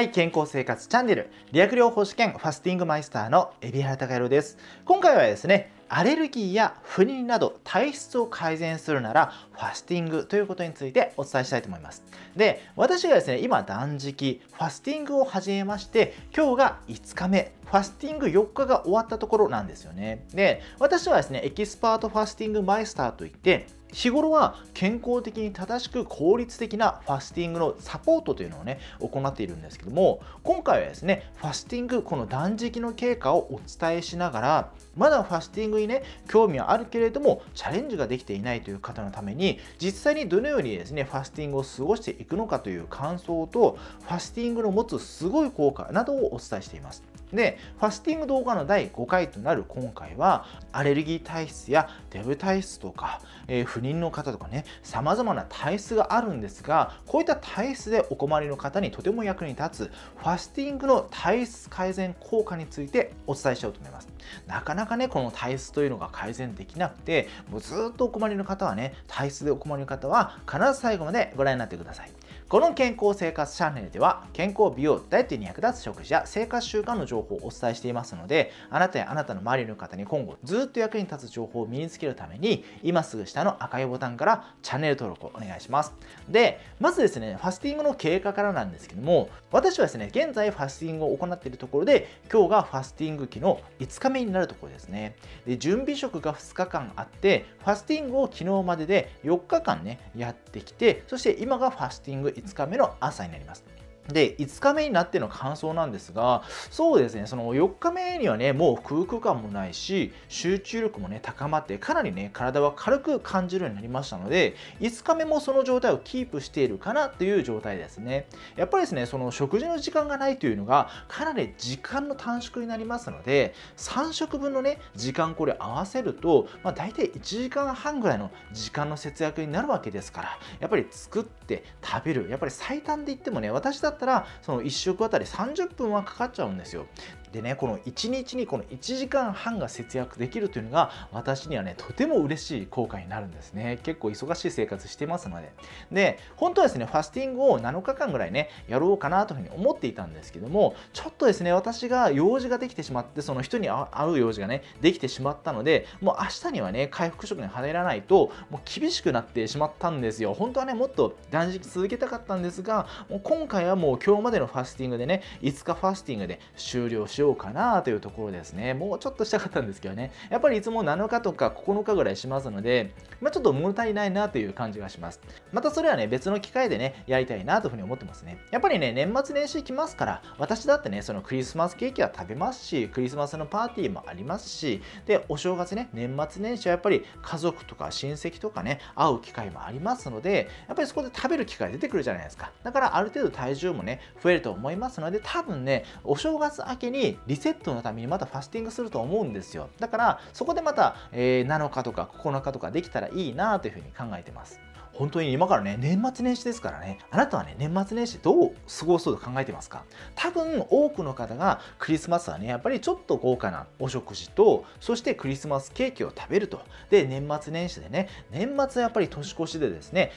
はい、健康生活チャンネル理学療法士兼ファスティングマイスターの海老原貴弘です。今回はですね、アレルギーや不妊など体質を改善するならファスティングということについてお伝えしたいと思います。で、私がですね、今断食、ファスティングを始めまして、今日が5日目、ファスティング4日が終わったところなんですよね。で、私はですね、エキスパートファスティングマイスターといって、日頃は健康的に正しく効率的なファスティングのサポートというのをね、行っているんですけども、今回はですね、ファスティング、この断食の経過をお伝えしながら、まだファスティングにね、興味はあるけれども、チャレンジができていないという方のために、実際にどのようにですね、ファスティングを過ごしていくのかという感想と、ファスティングの持つすごい効果などをお伝えしています。で、ファスティング動画の第5回となる今回は、アレルギー体質やデブ体質とか、不妊の方とかね、さまざまな体質があるんですが、こういった体質でお困りの方にとても役に立つファスティングの体質改善効果についてお伝えしようと思います。なかなかね、この体質というのが改善できなくて、もうずっとお困りの方はね、体質でお困りの方は必ず最後までご覧になってください。この健康生活チャンネルでは、健康美容ダイエットに役立つ食事や生活習慣の情報をお伝えしていますので、あなたやあなたの周りの方に今後ずっと役に立つ情報を身につけるために、今すぐ下の赤いボタンからチャンネル登録をお願いします。で、まずですね、ファスティングの経過からなんですけども、私はですね、現在ファスティングを行っているところで、今日がファスティング期の5日目になるところですね。で、準備食が2日間あって、ファスティングを昨日までで4日間ね、やってきて、そして今がファスティング5日目の朝になります。で、5日目になっての感想なんですが、そうですね、その4日目にはね、もう空腹感もないし、集中力もね、高まって、かなりね、体は軽く感じるようになりましたので、5日目もその状態をキープしているかなという状態ですね。やっぱりですね、その食事の時間がないというのが、かなり時間の短縮になりますので、3食分のね、時間これ合わせると、大体1時間半ぐらいの時間の節約になるわけですから、やっぱり作って食べる、やっぱり最短で言ってもね、私だったらその1食あたり30分はかかっちゃうんですよ。でね、この1日にこの1時間半が節約できるというのが、私にはね、とても嬉しい効果になるんですね。結構忙しい生活してますので。で、本当はですね、ファスティングを7日間ぐらいね、やろうかなというふうに思っていたんですけども、ちょっとですね、私が用事ができてしまって、その人に会う用事がね、できてしまったので、もう明日にはね、回復食に入らないと、もう厳しくなってしまったんですよ。本当はね、もっと断食続けたかったんですが、もう今回はもう今日までのファスティングでね、5日ファスティングで終了しようかなというところですね。もうちょっとしたかったんですけどね、やっぱりいつも7日とか9日ぐらいしますので、ちょっと物足りないなという感じがします。またそれはね、別の機会でね、やりたいなというふうに思ってますね。やっぱりね、年末年始来ますから、私だってね、そのクリスマスケーキは食べますし、クリスマスのパーティーもありますし、で、お正月ね、年末年始はやっぱり家族とか親戚とかね、会う機会もありますので、やっぱりそこで食べる機会出てくるじゃないですか。だからある程度体重もね、増えると思いますので、多分ね、お正月明けにリセットのためにまたファスティングすると思うんですよ。だからそこでまた、7日とか9日とかできたらいいなというふうに考えてます。本当に今からね、年末年始ですからね、あなたはね、年末年始どう過ごそうと考えてますか？多分多くの方がクリスマスはね、やっぱりちょっと豪華なお食事と、そしてクリスマスケーキを食べると。で、年末年始でね、年末はやっぱり年越しでですね、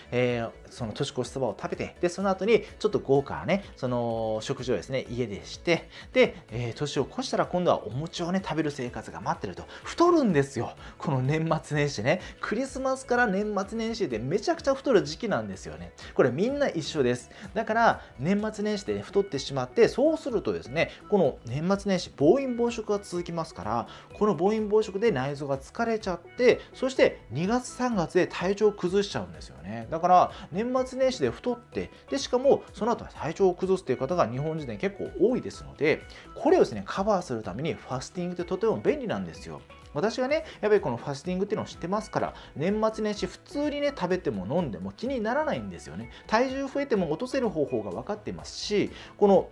その年越しそばを食べて、で、その後にちょっと豪華なね、その食事をですね、家でして、で、年を越したら今度はお餅をね、食べる生活が待ってると。太るんですよ、この年末年始ね。クリスマスから年末年始でめちゃくちゃ太る時期なんですよね。これみんな一緒です。だから年末年始で太ってしまって、そうするとですね、この年末年始暴飲暴食が続きますから、この暴飲暴食で内臓が疲れちゃって、そして2月3月で体調を崩しちゃうんですよね。だから年末年始で太って、でしかもその後は体調を崩すという方が日本人で結構多いですので、これをですね、カバーするためにファスティングってとても便利なんですよ。私がね、やっぱりこのファスティングっていうのを知ってますから、年末年始普通にね、食べても飲んでも気にならないんですよね。体重増えても落とせる方法が分かってますし、この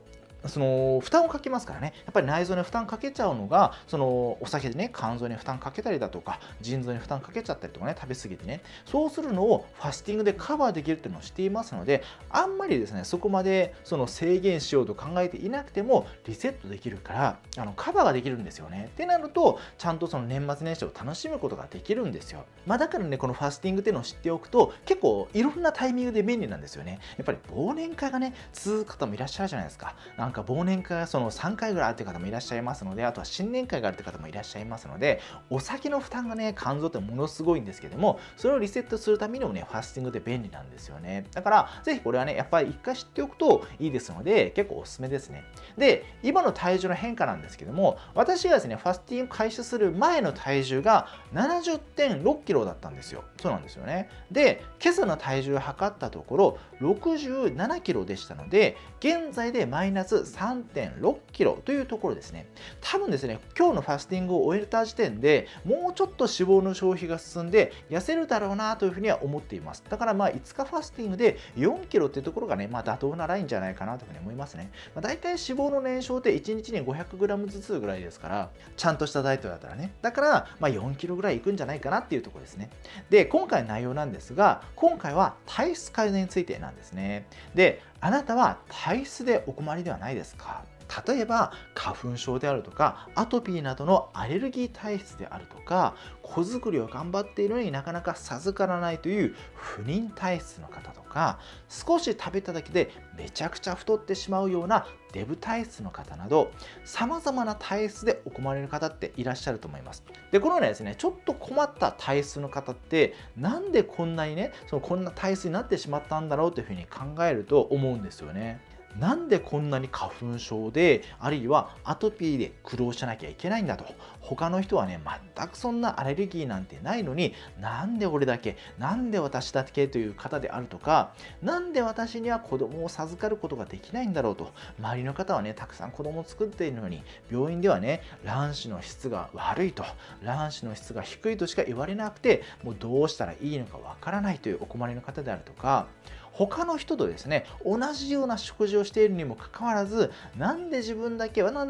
その負担をかけますからね、やっぱり内臓に負担かけちゃうのが、そのお酒でね、肝臓に負担かけたりだとか、腎臓に負担かけちゃったりとかね、食べ過ぎてね、そうするのをファスティングでカバーできるっていうのをしていますので、あんまりですね、そこまでその制限しようと考えていなくてもリセットできるから、カバーができるんですよね。ってなると、ちゃんとその年末年始を楽しむことができるんですよ。だからね、このファスティングっていうのを知っておくと、結構いろんなタイミングで便利なんですよね。やっぱり忘年会がね、続く方もいらっしゃるじゃないですか。なんか忘年会がその3回ぐらいあるという方もいらっしゃいますので、あとは新年会があるという方もいらっしゃいますので、お酒の負担がね、肝臓ってものすごいんですけども、それをリセットするためにもね、ファスティングで便利なんですよね。だからぜひこれはね、やっぱり一回知っておくといいですので、結構おすすめですね。で、今の体重の変化なんですけども、私がですね、ファスティング開始する前の体重が 70.6 キロだったんですよ。そうなんですよね。で、今朝の体重を測ったところ67キロでしたので、現在でマイナス3.6 キロというところですね。多分ですね、今日のファスティングを終えた時点でもうちょっと脂肪の消費が進んで痩せるだろうなというふうには思っています。だからまあ5日ファスティングで4キロっていうところがね、まあ妥当なラインじゃないかなというふうに思いますね。だいたい脂肪の燃焼って1日に 500g ずつぐらいですから、ちゃんとしたダイエットだったらね、だからまあ4キロぐらいいくんじゃないかなっていうところですね。で、今回の内容なんですが、今回は体質改善についてなんですね。で、あなたは体質でお困りではないですか？例えば花粉症であるとか、アトピーなどのアレルギー体質であるとか、子作りを頑張っているのになかなか授からないという不妊体質の方とか、少し食べただけでめちゃくちゃ太ってしまうようなデブ体質の方など、さまざまな体質でお困りの方っていらっしゃると思います。で、このようなですね、ちょっと困った体質の方って、なんでこんなにね、こんな体質になってしまったんだろうというふうに考えると思うんですよね。なんでこんなに花粉症で、あるいはアトピーで苦労しなきゃいけないんだと。他の人はね、全くそんなアレルギーなんてないのに、なんで俺だけ、なんで私だけという方であるとか、なんで私には子供を授かることができないんだろうと。周りの方はね、たくさん子供を作っているのに、病院ではね、卵子の質が悪いと、卵子の質が低いとしか言われなくて、もうどうしたらいいのかわからないというお困りの方であるとか、他の人とですね、同じような食事をしているにもかかわらず、なんで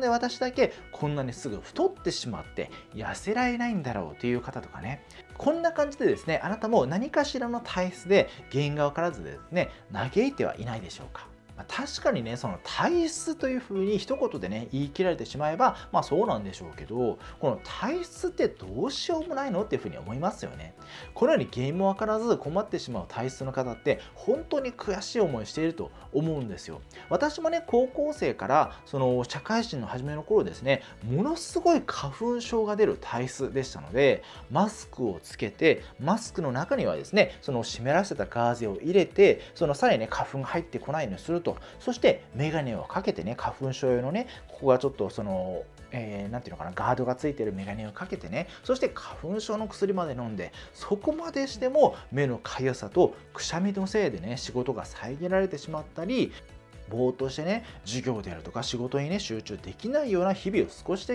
私だけこんなにすぐ太ってしまって痩せられないんだろうという方とかね、こんな感じでですね、あなたも何かしらの体質で原因が分からずですね、嘆いてはいないでしょうか。確かにね、その体質というふうに一言でね、言い切られてしまえば、まあそうなんでしょうけど、この体質ってどうしようもないのっていうふうに思いますよね。このように原因もわからず困ってしまう体質の方って、本当に悔しい思いをしていると思うんですよ。私もね、高校生からその社会人の初めの頃ですね、ものすごい花粉症が出る体質でしたので、マスクをつけて、マスクの中にはですね、その湿らせたガーゼを入れて、そのさらにね、花粉が入ってこないようにすると、そして眼鏡をかけてね、花粉症用のね、ここがちょっとそのなんていうのかな、ガードがついてる眼鏡をかけてね、そして花粉症の薬まで飲んで、そこまでしても目のかゆさとくしゃみのせいでね、仕事が遮られてしまったり、ぼーっとしてね、授業であるとか仕事にね、集中できないような日々を過ごし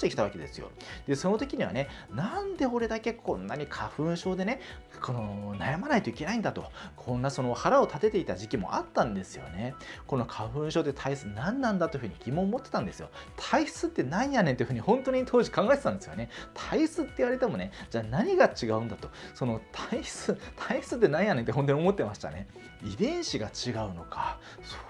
てきたわけですよ。で、その時にはね、なんで俺だけこんなに花粉症でね、この悩まないといけないんだと、こんなその腹を立てていた時期もあったんですよね。この花粉症って体質何なんだというふうに疑問を持ってたんですよ。体質ってなんやねんというふうに本当に当時考えてたんですよね。体質って言われてもね、じゃあ何が違うんだと、その体質ってなんやねんって本当に思ってましたね。遺伝子が違うのか、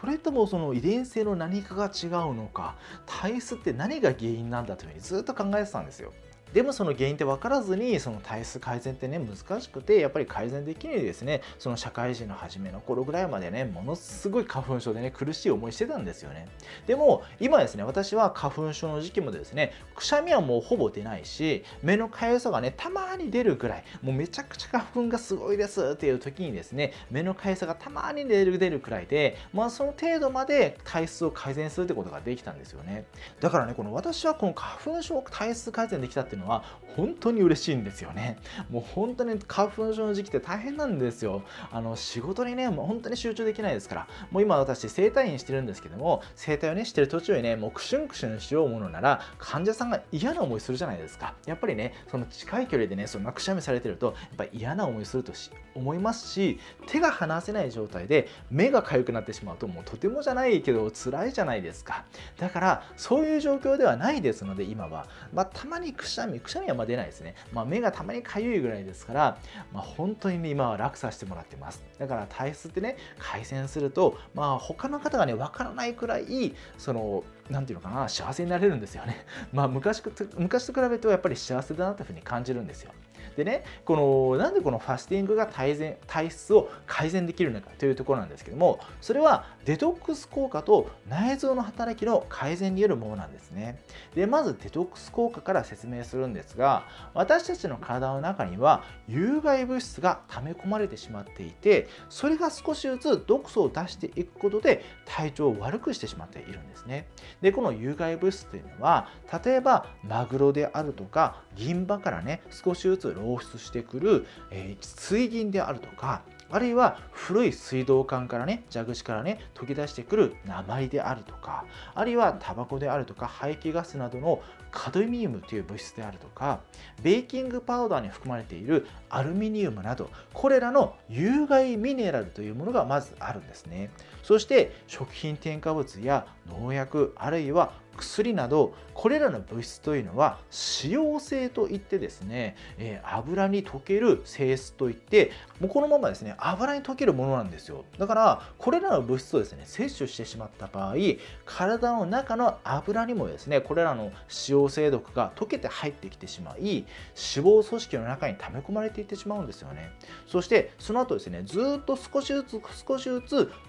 それともその遺伝性の何かが違うのか、体質って何が原因なんだというふうにずっと考えてたんですよ。でもその原因って分からずに、その体質改善ってね、難しくて、やっぱり改善できないですね、その社会人の初めの頃ぐらいまでね、ものすごい花粉症でね、苦しい思いしてたんですよね。でも今ですね、私は花粉症の時期もですね、くしゃみはもうほぼ出ないし、目のかゆさがね、たまに出るぐらい、もうめちゃくちゃ花粉がすごいですっていう時にですね、目のかゆさがたまに出るくらいで、まあその程度まで体質を改善するってことができたんですよね。だからね、この私はこの花粉症体質改善できたっていうののは本当に嬉しいんですよね。もう本当に花粉症の時期って大変なんですよ。仕事にね、もう本当に集中できないですから、もう今私整体院してるんですけども、整体をねしてる途中にね、もうクシュンクシュンしようものなら患者さんが嫌な思いするじゃないですか。やっぱりね、その近い距離でね、そのくしゃみされてるとやっぱり嫌な思いすると思いますし、手が離せない状態で目が痒くなってしまうと、もうとてもじゃないけど辛いじゃないですか。だからそういう状況ではないですので、今はたまにくしゃみは出ないですね。目がたまにかゆいぐらいですから、本当に、ね、今は楽させてもらってます。だから体質ってね、改善すると、他の方がねわからないくらい、そのなんていうのかな、幸せになれるんですよね。昔と比べるとやっぱり幸せだなというふうに感じるんですよ。でね、なんでこのファスティングが体質を改善できるのかというところなんですけども、それはデトックス効果と内臓の働きの改善によるものなんですね。で、まずデトックス効果から説明するんですが、私たちの体の中には有害物質が溜め込まれてしまっていて、それが少しずつ毒素を出していくことで体調を悪くしてしまっているんですね。で、この有害物質というのは、例えばマグロであるとか銀歯からね少しずつ放出してくる、水銀であるとか、あるいは古い水道管からね、蛇口からね溶け出してくる鉛であるとか、あるいはタバコであるとか排気ガスなどのカドミウムという物質であるとか、ベーキングパウダーに含まれているアルミニウムなど、これらの有害ミネラルというものがまずあるんですね。そして食品添加物や農薬、あるいは薬など、これらの物質というのは脂溶性といってですね、油に溶ける性質といって、もうこのままですね油に溶けるものなんですよ。だからこれらの物質をですね摂取してしまった場合、体の中の油にもですねこれらの脂溶性毒が溶けて入ってきてしまい、脂肪組織の中に溜め込まれていってしまうんですよね。そしてその後ですね、ずっと少しずつ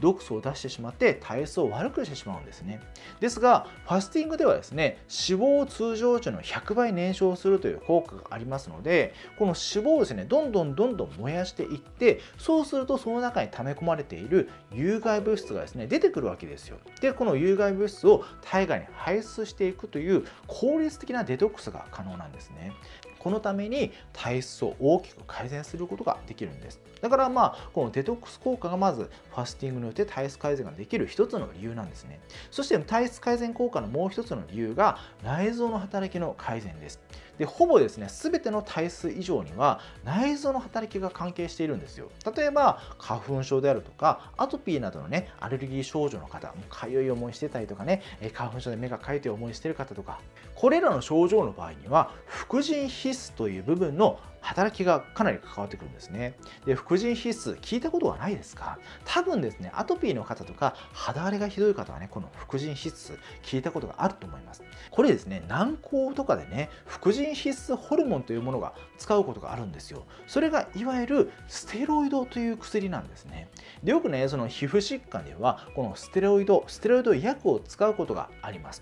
毒素を出してしまって体質を悪くしてしまうんですね。ですがファスティングではですね、脂肪を通常値の100倍燃焼するという効果がありますので、この脂肪をですねどんどん燃やしていって、そうするとその中に溜め込まれている有害物質がですね出てくるわけですよ。で、この有害物質を体外に排出していくという効率的なデトックスが可能なんですね。このために体質を大きく改善することができるんです。だからこのデトックス効果がまずファスティングによって体質改善ができる一つの理由なんですね。そして体質改善効果のもう一つの理由が内臓の働きの改善です。で、ほぼですね全ての体質以上には内臓の働きが関係しているんですよ。例えば花粉症であるとかアトピーなどのねアレルギー症状の方、かゆい思いしてたりとかね、花粉症で目がかゆい思いしてる方とか、これらの症状の場合には副腎皮質という部分の働きがかなり関わってくるんですね。で、副腎皮質聞いたことはないですか？多分ですねアトピーの方とか肌荒れがひどい方はね、この副腎皮質聞いたことがあると思います。これですね、軟膏とかでね副腎皮質ホルモンというものが使うことがあるんですよ。それがいわゆるステロイドという薬なんですね。で、よくねその皮膚疾患ではこのステロイド薬を使うことがあります。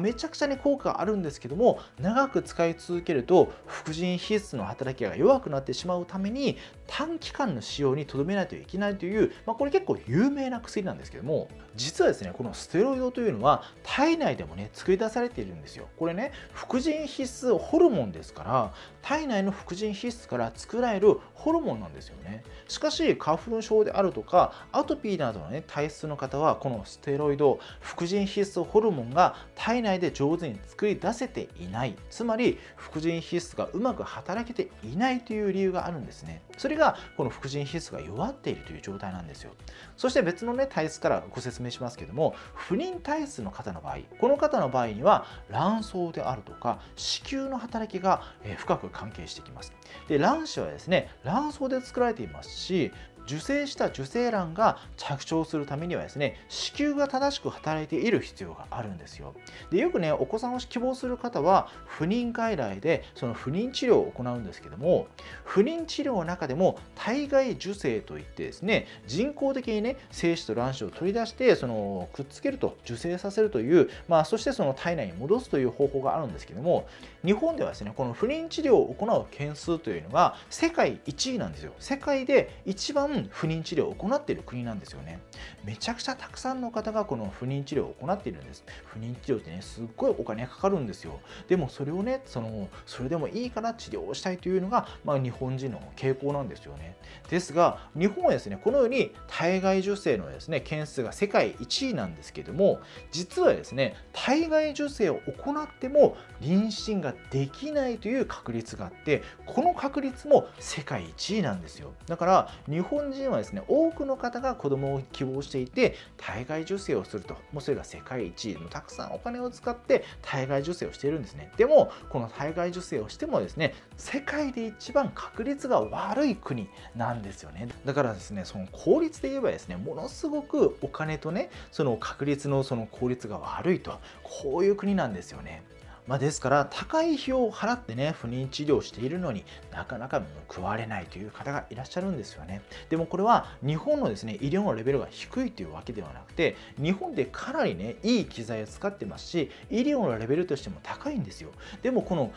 めちゃくちゃね効果があるんですけども、長く使い続けると副腎皮質の働きが弱くなってしまうために、短期間の使用にとどめないといけないという、これ結構有名な薬なんですけども、実はですねこのステロイドというのは体内でもね作り出されているんですよ。これね副腎皮質ホルモンですから、体内の副腎皮質から作られるホルモンなんですよね。しかし花粉症であるとかアトピーなどのね体質の方は、このステロイド副腎皮質ホルモンが体内で上手に作り出せていない、つまり副腎皮質がうまく働けていないという理由があるんですね。それがこの副腎皮質が弱っているという状態なんですよ。そして別のね体質からご説明しますけども、不妊体質の方の場合、この方の場合には卵巣であるとか子宮の働きが深く関係してきます。で、卵子はですね卵巣で作られていますし、受精した受精卵が着床するためにはですね子宮が正しく働いている必要があるんですよ。で、よくねお子さんを希望する方は不妊外来でその不妊治療を行うんですけども、不妊治療の中でも体外受精といってですね、人工的にね精子と卵子を取り出してそのくっつけると受精させるという、そしてその体内に戻すという方法があるんですけども、日本ではですねこの不妊治療を行う件数というのが世界1位なんですよ。世界で一番分不妊治療を行っている国なんですよね。めちゃくちゃたくさんの方がこの不妊治療を行っているんです。不妊治療ってね、すっごいお金がかかるんですよ。でもそれをね、それでもいいから治療をしたいというのが、日本人の傾向なんですよね。ですが、日本はですね、このように体外受精のですね、件数が世界1位なんですけども、実はですね、体外受精を行っても妊娠ができないという確率があって、この確率も世界1位なんですよ。だから日本人はですね、多くの方が子供を希望していて体外受精をすると、もうそれが世界1位のたくさんお金を使って体外受精をしているんですね。でもこの体外受精をしてもですね、世界で一番確率が悪い国なんですよね。だからですね、その効率で言えばですね、ものすごくお金とね、その確率のその効率が悪いと、こういう国なんですよね。ですから高い費用を払ってね、不妊治療をしているのになかなか報われないという方がいらっしゃるんですよね。でもこれは日本のですね、医療のレベルが低いというわけではなくて、日本でかなりね、いい機材を使ってますし、医療のレベルとしても高いんですよ。でもこの、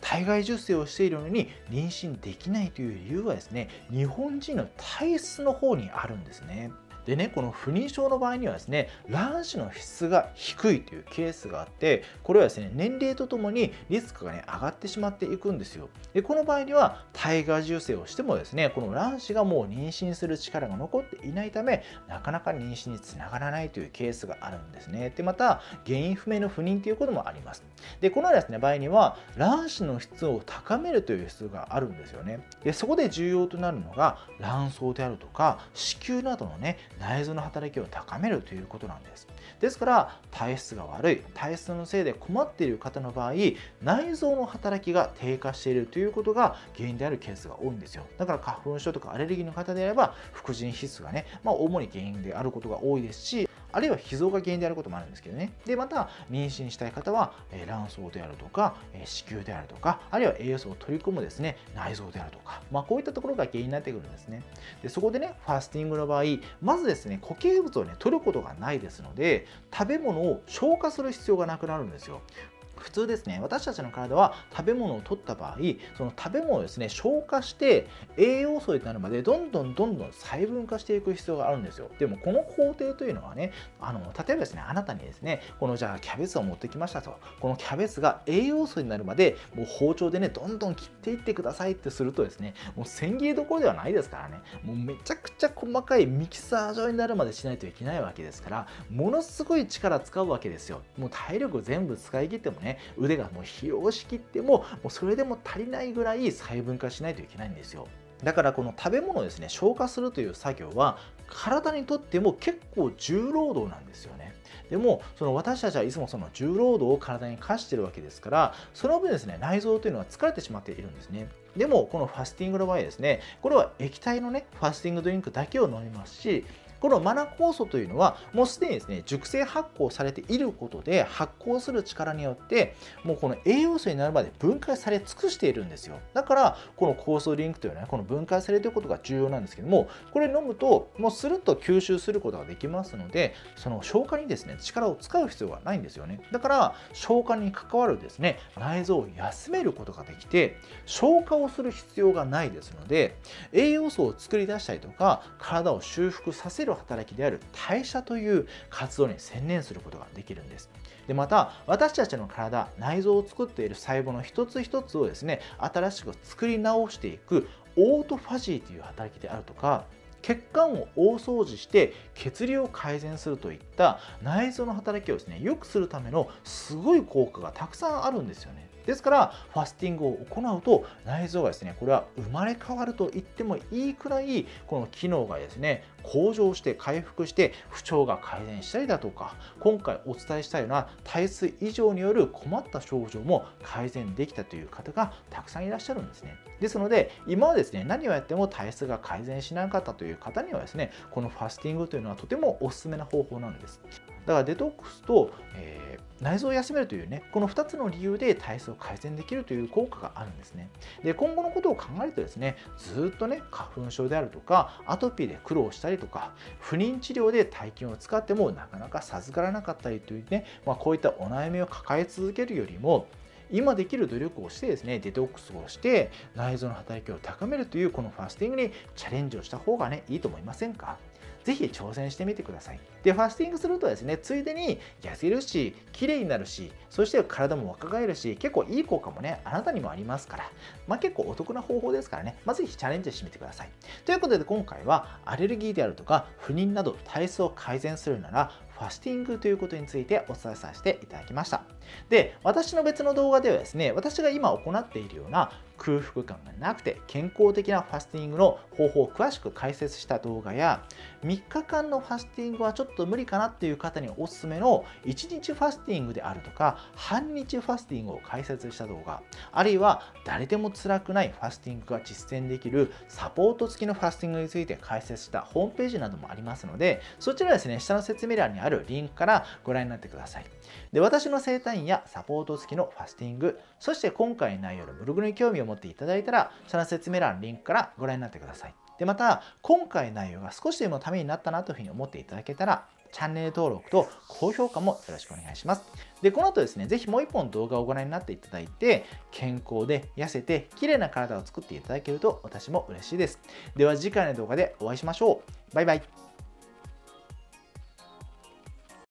体外受精をしているのに妊娠できないという理由はですね、日本人の体質の方にあるんですね。でね、この不妊症の場合にはですね、卵子の質が低いというケースがあって、これはですね、年齢とともにリスクがね、上がってしまっていくんですよ。でこの場合には体外受精をしてもですね、この卵子がもう妊娠する力が残っていないため、なかなか妊娠につながらないというケースがあるんですね。でまた原因不明の不妊ということもあります。でこのようなですね、場合には卵子の質を高めるという必要があるんですよね。でそこで重要となるのが卵巣であるとか子宮などのね、内臓の働きを高めるということなんです。ですから体質が悪い、体質のせいで困っている方の場合、内臓の働きが低下しているということが原因であるケースが多いんですよ。だから花粉症とかアレルギーの方であれば副腎皮質がね、主に原因であることが多いですし、あるいは脾臓が原因であることもあるんですけどね。でまた妊娠したい方は卵巣であるとか子宮であるとか、あるいは栄養素を取り込むですね、内臓であるとか、こういったところが原因になってくるんですね。でそこでね、ファスティングの場合、まずですね、固形物をね、取ることがないですので、食べ物を消化する必要がなくなるんですよ。普通ですね、私たちの体は食べ物を取った場合、その食べ物をですね、消化して栄養素になるまでどんどん細分化していく必要があるんですよ。でもこの工程というのはね、例えばですね、あなたにですね、このじゃあキャベツを持ってきましたと、このキャベツが栄養素になるまでもう包丁でね、どんどん切っていってくださいってするとですね、もう千切りどころではないですからね、もうめちゃくちゃ細かいミキサー状になるまでしないといけないわけですから、ものすごい力使うわけですよ。もう体力全部使い切ってもね、腕がもう疲労しきっても、それでも足りないぐらい細分化しないといけないんですよ。だからこの食べ物をですね、消化するという作業は体にとっても結構重労働なんですよね。でも私たちはいつもその重労働を体に課してるわけですから、その分ですね、内臓というのは疲れてしまっているんですね。でもこのファスティングの場合ですね、これは液体のね、ファスティングドリンクだけを飲みますし、このマナ酵素というのはもうすでにですね、熟成発酵されていることで、発酵する力によってもうこの栄養素になるまで分解され尽くしているんですよ。だからこの酵素ドリンクというのはこの分解されていることが重要なんですけども、これ飲むともうスルッと吸収することができますので、その消化にですね、力を使う必要がないんですよね。だから消化に関わるですね、内臓を休めることができて、消化をする必要がないですので、栄養素を作り出したりとか体を修復させる働きである代謝という活動に専念することができるんです。でまた私たちの体、内臓を作っている細胞の一つ一つをですね、新しく作り直していくオートファジーという働きであるとか、血管を大掃除して血流を改善するといった内臓の働きをですね、良くするためのすごい効果がたくさんあるんですよね。ですからファスティングを行うと内臓がですね、これは生まれ変わると言ってもいいくらい、この機能がですね、向上して回復して、不調が改善したりだとか、今回お伝えしたような体質異常による困った症状も改善できたという方がたくさんいらっしゃるんですね。ですので今はですね、何をやっても体質が改善しなかったという方にはですね、このファスティングというのはとてもおすすめな方法なんです。だからデトックスと、内臓を休めるというね、この2つの理由で体質を改善できるという効果があるんですね。で今後のことを考えるとですね、ずっとね、花粉症であるとかアトピーで苦労したりとか、不妊治療で大金を使ってもなかなか授からなかったりというね、こういったお悩みを抱え続けるよりも、今できる努力をしてですね、デトックスをして内臓の働きを高めるというこのファスティングにチャレンジをした方がね、いいと思いませんか？ぜひ挑戦してみてください。で、ファスティングするとですね、ついでに痩せるし、綺麗になるし、そして体も若返るし、結構いい効果もね、あなたにもありますから、まあ、結構お得な方法ですからね、まあ、ぜひチャレンジしてみてください。ということで、今回はアレルギーであるとか、不妊など体質を改善するなら、ファスティングということについてお伝えさせていただきました。で、私の別の動画ではですね、私が今行っているような空腹感がなくて健康的なファスティングの方法を詳しく解説した動画や、3日間のファスティングはちょっと無理かなっていう方におすすめの1日ファスティングであるとか半日ファスティングを解説した動画、あるいは誰でも辛くないファスティングが実践できるサポート付きのファスティングについて解説したホームページなどもありますので、そちらですね、下の説明欄にあるリンクからご覧になってください。で、私の生体院やサポート付きのファスティング、そして今回の内容のブログに興味を持っていただいたら、その説明欄のリンクからご覧になってください。で、また今回の内容が少しでもためになったなというふうに思っていただけたら、チャンネル登録と高評価もよろしくお願いします。で、この後ですね、ぜひもう一本動画をご覧になっていただいて、健康で痩せて綺麗な体を作っていただけると私も嬉しいです。では次回の動画でお会いしましょう。バイバイ。